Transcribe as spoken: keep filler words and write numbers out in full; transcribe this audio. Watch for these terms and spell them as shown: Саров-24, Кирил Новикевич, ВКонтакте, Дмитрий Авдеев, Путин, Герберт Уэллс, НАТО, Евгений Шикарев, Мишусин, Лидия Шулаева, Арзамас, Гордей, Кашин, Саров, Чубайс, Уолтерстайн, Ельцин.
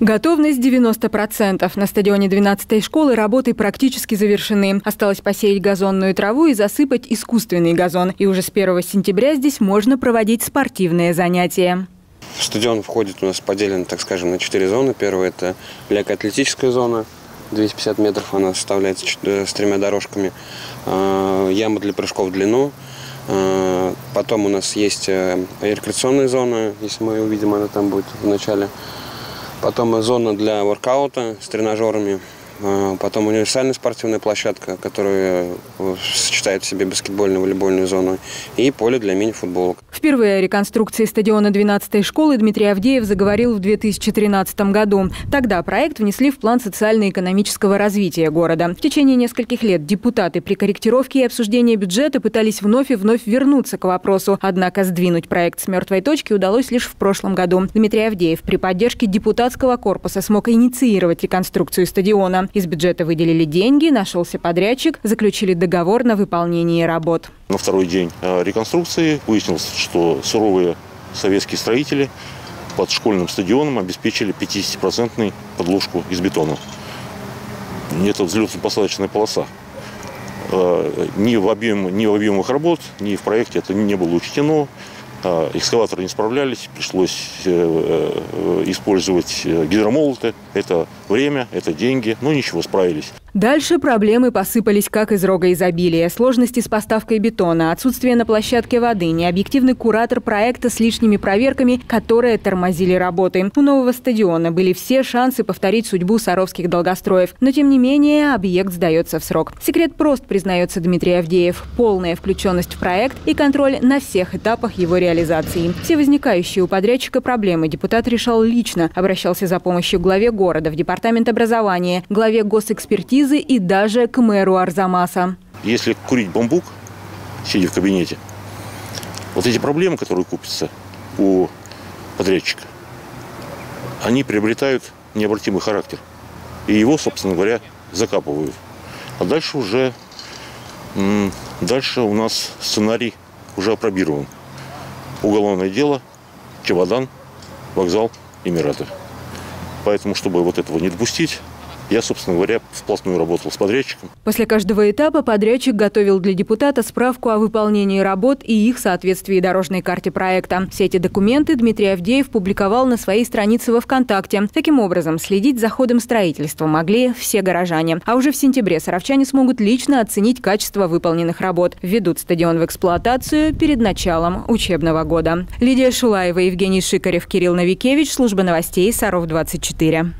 Готовность девяносто процентов. На стадионе двенадцатой школы работы практически завершены. Осталось посеять газонную траву и засыпать искусственный газон. И уже с первого сентября здесь можно проводить спортивные занятия. Стадион входит у нас поделен, так скажем, на четыре зоны. Первая – это легкоатлетическая зона. двести пятьдесят метров она составляется с тремя дорожками. Яма для прыжков в длину. Потом у нас есть рекреационная зона, если мы ее увидим, она там будет в начале. Потом зона для воркаута с тренажерами. Потом универсальная спортивная площадка, которая сочетает в себе баскетбольную, волейбольную зону, и поле для мини-футболок. Впервые о реконструкции стадиона двенадцатой школы Дмитрий Авдеев заговорил в две тысячи тринадцатом году. Тогда проект внесли в план социально-экономического развития города. В течение нескольких лет депутаты при корректировке и обсуждении бюджета пытались вновь и вновь вернуться к вопросу. Однако сдвинуть проект с мертвой точки удалось лишь в прошлом году. Дмитрий Авдеев при поддержке депутатского корпуса смог инициировать реконструкцию стадиона. Из бюджета выделили деньги, нашелся подрядчик, заключили договор на выполнение работ. На второй день реконструкции выяснилось, что суровые советские строители под школьным стадионом обеспечили пятидесятипроцентную подложку из бетона. Это взлетно-посадочная полоса. Ни в, объем, ни в объемах работ, ни в проекте это не было учтено. Экскаваторы не справлялись, пришлось использовать гидромолоты. Это время, это деньги, но ничего, справились. Дальше проблемы посыпались как из рога изобилия. Сложности с поставкой бетона, отсутствие на площадке воды, необъективный куратор проекта с лишними проверками, которые тормозили работы. У нового стадиона были все шансы повторить судьбу саровских долгостроев. Но, тем не менее, объект сдается в срок. Секрет прост, признается Дмитрий Авдеев. Полная включенность в проект и контроль на всех этапах его реализации. Все возникающие у подрядчика проблемы депутат решал лично. Обращался за помощью к главе города, в департамент образования, главе госэкспертизы и даже к мэру Арзамаса. Если курить бамбук, сидя в кабинете, вот эти проблемы, которые купятся у подрядчика, они приобретают необратимый характер. И его, собственно говоря, закапывают. А дальше уже, дальше у нас сценарий уже опробирован. Уголовное дело, чемодан, вокзал, Эмираты. Поэтому, чтобы вот этого не допустить, я, собственно говоря, вплотную работал с подрядчиком. После каждого этапа подрядчик готовил для депутата справку о выполнении работ и их соответствии дорожной карте проекта. Все эти документы Дмитрий Авдеев публиковал на своей странице во ВКонтакте. Таким образом, следить за ходом строительства могли все горожане. А уже в сентябре саровчане смогут лично оценить качество выполненных работ. Введут стадион в эксплуатацию перед началом учебного года. Лидия Шулаева, Евгений Шикарев, Кирил Новикевич. Служба новостей Саров двадцать четыре.